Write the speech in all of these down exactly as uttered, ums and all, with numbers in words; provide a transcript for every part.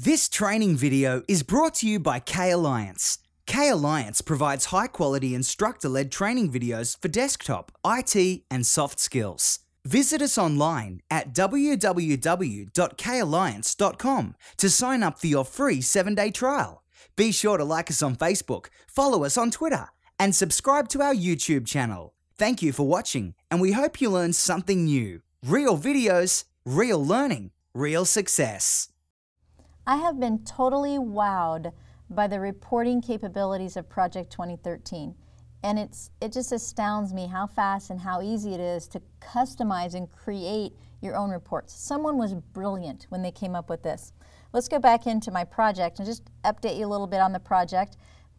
This training video is brought to you by K Alliance. K Alliance provides high-quality instructor-led training videos for desktop, I T and soft skills. Visit us online at w w w dot k alliance dot com to sign up for your free seven day trial. Be sure to like us on Facebook, follow us on Twitter and subscribe to our YouTube channel. Thank you for watching and we hope you learn something new. Real videos, real learning, real success. I have been totally wowed by the reporting capabilities of Project twenty thirteen, and it's it just astounds me how fast and how easy it is to customize and create your own reports. Someone was brilliant when they came up with this. Let's go back into my project and just update you a little bit on the project.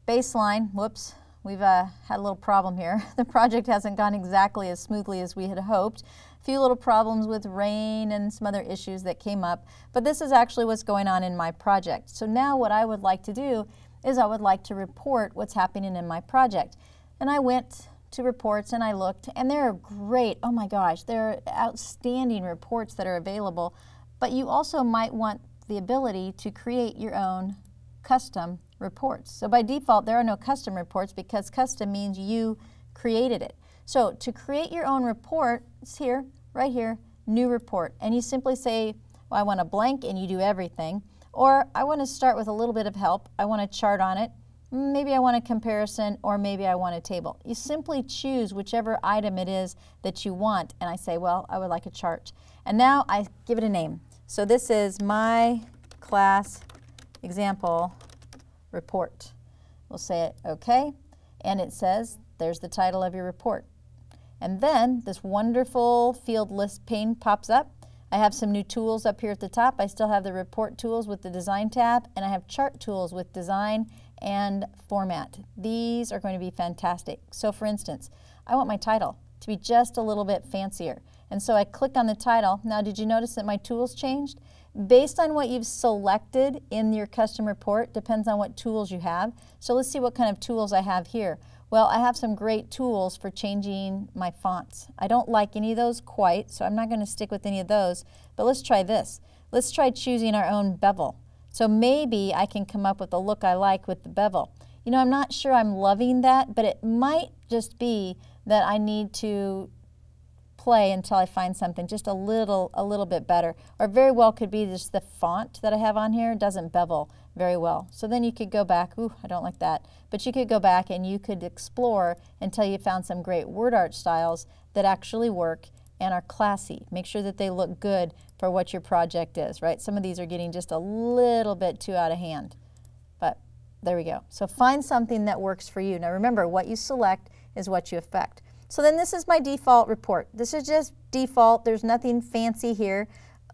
Baseline, whoops, we've uh, had a little problem here. The project hasn't gone exactly as smoothly as we had hoped. A few little problems with rain and some other issues that came up, but this is actually what's going on in my project. So now what I would like to do is I would like to report what's happening in my project. And I went to reports and I looked, and there are great, oh my gosh, there are outstanding reports that are available, but you also might want the ability to create your own custom reports. So by default, there are no custom reports because custom means you created it. So to create your own report, it's here, right here, new report. And you simply say, well, I want a blank, and you do everything. Or I want to start with a little bit of help. I want a chart on it. Maybe I want a comparison, or maybe I want a table. You simply choose whichever item it is that you want. And I say, well, I would like a chart. And now I give it a name. So this is my class example report. We'll say it OK. And it says, there's the title of your report. And then this wonderful field list pane pops up. I have some new tools up here at the top. I still have the report tools with the design tab, and I have chart tools with design and format. These are going to be fantastic. So for instance, I want my title to be just a little bit fancier. And so I click on the title. Now, did you notice that my tools changed? Based on what you've selected in your custom report, depends on what tools you have. So let's see what kind of tools I have here. Well, I have some great tools for changing my fonts. I don't like any of those quite, so I'm not going to stick with any of those, but let's try this. Let's try choosing our own bevel. So maybe I can come up with a look I like with the bevel. You know, I'm not sure I'm loving that, but it might just be that I need to play until I find something just a little, a little bit better. Or very well could be just the font that I have on here doesn't bevel very well. So then you could go back, ooh, I don't like that. But you could go back and you could explore until you found some great word art styles that actually work and are classy. Make sure that they look good for what your project is, right? Some of these are getting just a little bit too out of hand. But there we go. So find something that works for you. Now remember, what you select is what you affect. So then this is my default report. This is just default, there's nothing fancy here.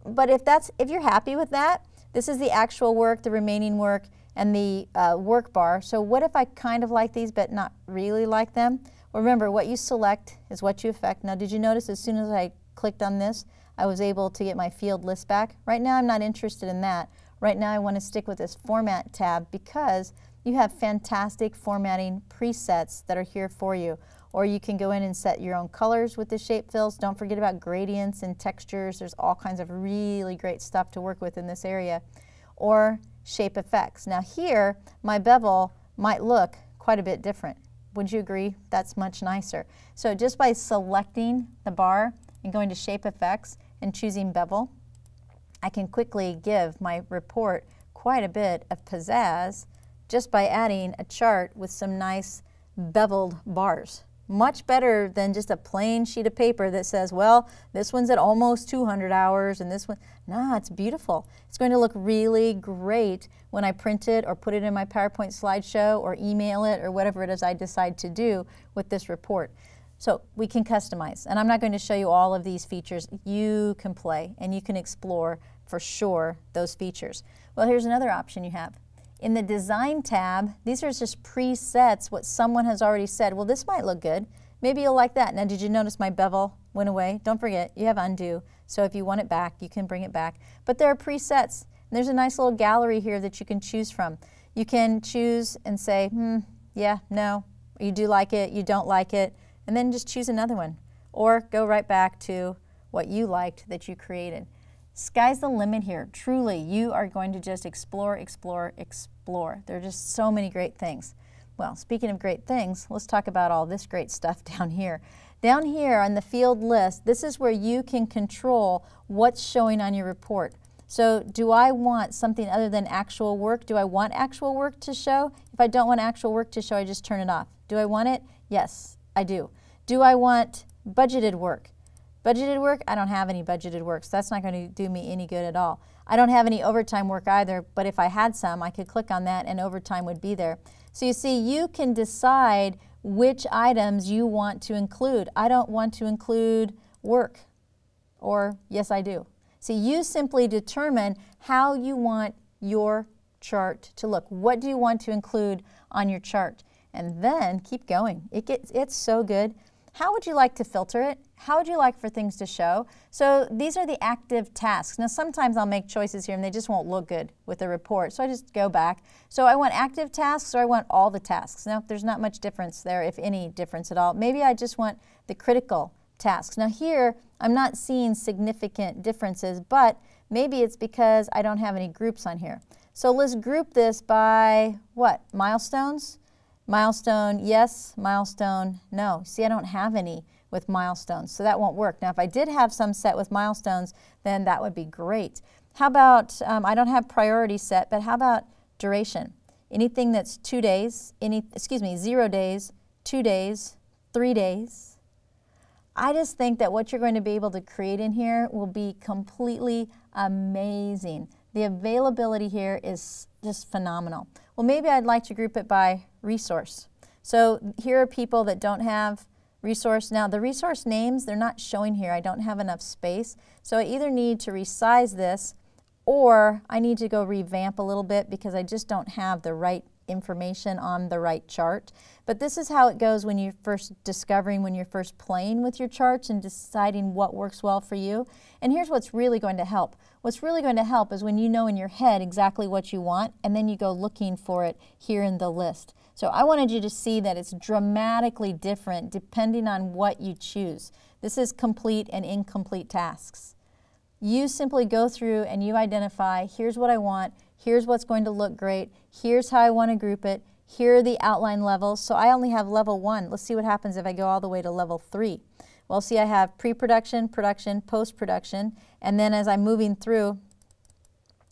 But if that's, if you're happy with that, this is the actual work, the remaining work, and the uh, work bar. So what if I kind of like these but not really like them? Well, remember, what you select is what you affect. Now, did you notice as soon as I clicked on this, I was able to get my field list back? Right now, I'm not interested in that. Right now, I want to stick with this format tab because you have fantastic formatting presets that are here for you. Or you can go in and set your own colors with the shape fills. Don't forget about gradients and textures. There's all kinds of really great stuff to work with in this area. Or shape effects. Now here, my bevel might look quite a bit different. Would you agree? That's much nicer. So just by selecting the bar and going to shape effects and choosing bevel, I can quickly give my report quite a bit of pizzazz just by adding a chart with some nice beveled bars. Much better than just a plain sheet of paper that says, well, this one's at almost two hundred hours and this one, nah, it's beautiful. It's going to look really great when I print it or put it in my PowerPoint slideshow or email it or whatever it is I decide to do with this report. So we can customize, and I'm not going to show you all of these features. You can play and you can explore for sure those features. Well, here's another option you have. In the design tab, these are just presets, what someone has already said. Well, this might look good. Maybe you'll like that. Now, did you notice my bevel went away? Don't forget, you have undo. So if you want it back, you can bring it back. But there are presets. And there's a nice little gallery here that you can choose from. You can choose and say, hmm, yeah, no. You do like it, you don't like it. And then just choose another one. Or go right back to what you liked that you created. Sky's the limit here. Truly, you are going to just explore, explore, explore. There are just so many great things. Well, speaking of great things, let's talk about all this great stuff down here. Down here on the field list, this is where you can control what's showing on your report. So do I want something other than actual work? Do I want actual work to show? If I don't want actual work to show, I just turn it off. Do I want it? Yes, I do. Do I want budgeted work? Budgeted work? I don't have any budgeted work, so that's not going to do me any good at all. I don't have any overtime work either, but if I had some, I could click on that and overtime would be there. So you see, you can decide which items you want to include. I don't want to include work, or yes, I do. So you simply determine how you want your chart to look. What do you want to include on your chart? And then keep going. It gets, it's so good. How would you like to filter it? How would you like for things to show? So these are the active tasks. Now sometimes I'll make choices here and they just won't look good with the report, so I just go back. So I want active tasks, or I want all the tasks. Now there's not much difference there, if any difference at all. Maybe I just want the critical tasks. Now here I'm not seeing significant differences, but maybe it's because I don't have any groups on here. So let's group this by what? Milestones? Milestone yes, milestone no. See, I don't have any with milestones, so that won't work. Now if I did have some set with milestones, then that would be great. How about, um, I don't have priority set, but how about duration? Anything that's two days, any, excuse me, zero days, two days, three days. I just think that what you're going to be able to create in here will be completely amazing. The availability here is just phenomenal. Well, maybe I'd like to group it by resource. So here are people that don't have resource. Now the resource names, they're not showing here. I don't have enough space. So I either need to resize this, or I need to go revamp a little bit because I just don't have the right information on the right chart. But this is how it goes when you're first discovering, when you're first playing with your charts and deciding what works well for you. And here's what's really going to help. What's really going to help is when you know in your head exactly what you want, and then you go looking for it here in the list. So I wanted you to see that it's dramatically different depending on what you choose. This is complete and incomplete tasks. You simply go through and you identify, here's what I want, here's what's going to look great, here's how I want to group it, here are the outline levels. So I only have level one. Let's see what happens if I go all the way to level three. Well, see, I have pre-production, production, post-production, and then as I'm moving through,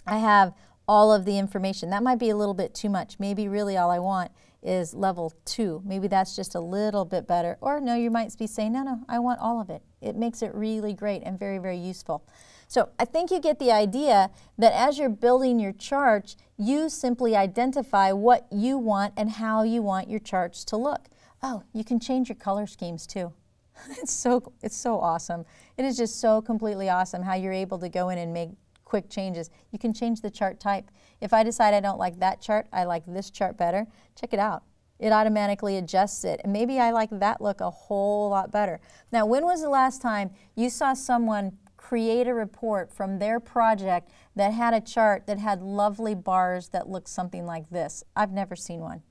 I have all of the information. That might be a little bit too much. Maybe really all I want is level two. Maybe that's just a little bit better. Or no, you might be saying, no, no, I want all of it. It makes it really great and very, very useful. So I think you get the idea that as you're building your charts, you simply identify what you want and how you want your charts to look. Oh, you can change your color schemes too. It's so, it's so awesome. It is just so completely awesome how you're able to go in and make quick changes. You can change the chart type. If I decide I don't like that chart, I like this chart better, check it out. It automatically adjusts it. And maybe I like that look a whole lot better. Now, when was the last time you saw someone create a report from their project that had a chart that had lovely bars that looked something like this? I've never seen one.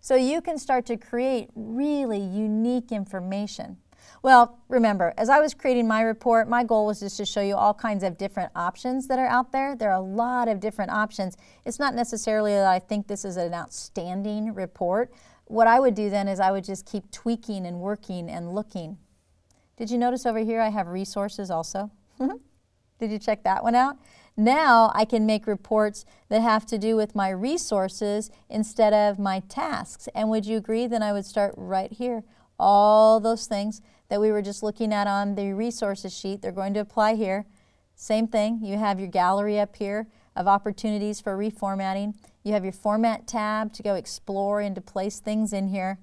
So you can start to create really unique information. Well, remember, as I was creating my report, my goal was just to show you all kinds of different options that are out there. There are a lot of different options. It's not necessarily that I think this is an outstanding report. What I would do then is I would just keep tweaking and working and looking. Did you notice over here I have resources also? Did you check that one out? Now I can make reports that have to do with my resources instead of my tasks. And would you agree? Then I would start right here. All those things that we were just looking at on the resources sheet, they're going to apply here. Same thing, you have your gallery up here of opportunities for reformatting. You have your format tab to go explore and to place things in here.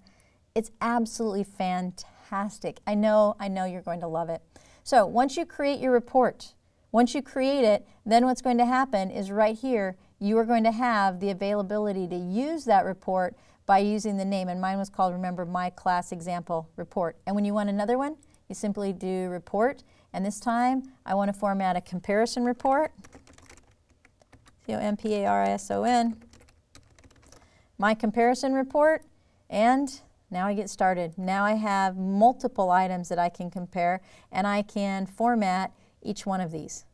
It's absolutely fantastic. I know, I know you're going to love it. So once you create your report, once you create it, then what's going to happen is right here, you are going to have the availability to use that report by using the name, and mine was called, remember, My Class Example Report. And when you want another one, you simply do report, and this time I want to format a comparison report, C O M P A R I S O N, My Comparison Report, and now I get started. Now I have multiple items that I can compare, and I can format each one of these.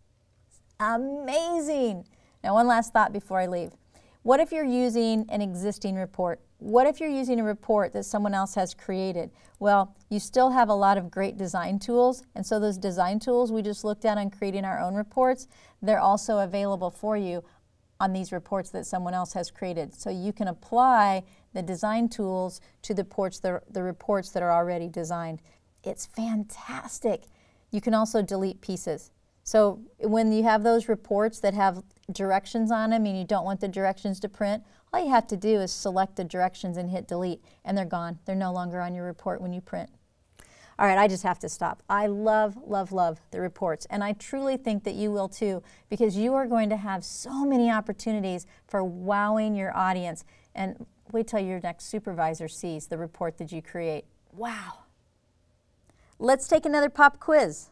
Amazing. Now, one last thought before I leave. What if you're using an existing report? What if you're using a report that someone else has created? Well, you still have a lot of great design tools, and so those design tools we just looked at on creating our own reports, they're also available for you on these reports that someone else has created. So you can apply the design tools to the reports, the, the reports that are already designed. It's fantastic. You can also delete pieces. So when you have those reports that have directions on them and you don't want the directions to print, all you have to do is select the directions and hit delete, and they're gone. They're no longer on your report when you print. All right, I just have to stop. I love, love, love the reports, and I truly think that you will too, because you are going to have so many opportunities for wowing your audience. And wait till your next supervisor sees the report that you create. Wow. Let's take another pop quiz.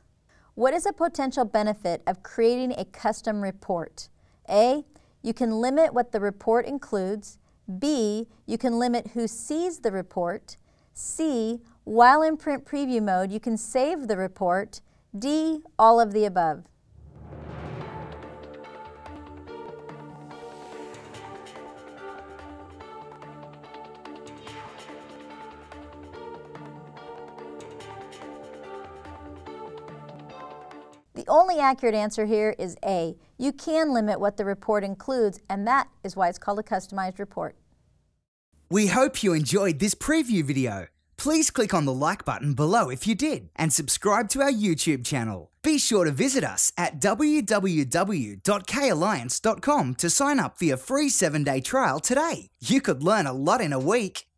What is a potential benefit of creating a custom report? A, you can limit what the report includes. B, you can limit who sees the report. C, while in print preview mode, you can save the report. D, all of the above. The only accurate answer here is A. You can limit what the report includes, and that is why it's called a customized report. We hope you enjoyed this preview video. Please click on the like button below if you did, and subscribe to our YouTube channel. Be sure to visit us at w w w dot k alliance dot com to sign up for your free seven day trial today. You could learn a lot in a week.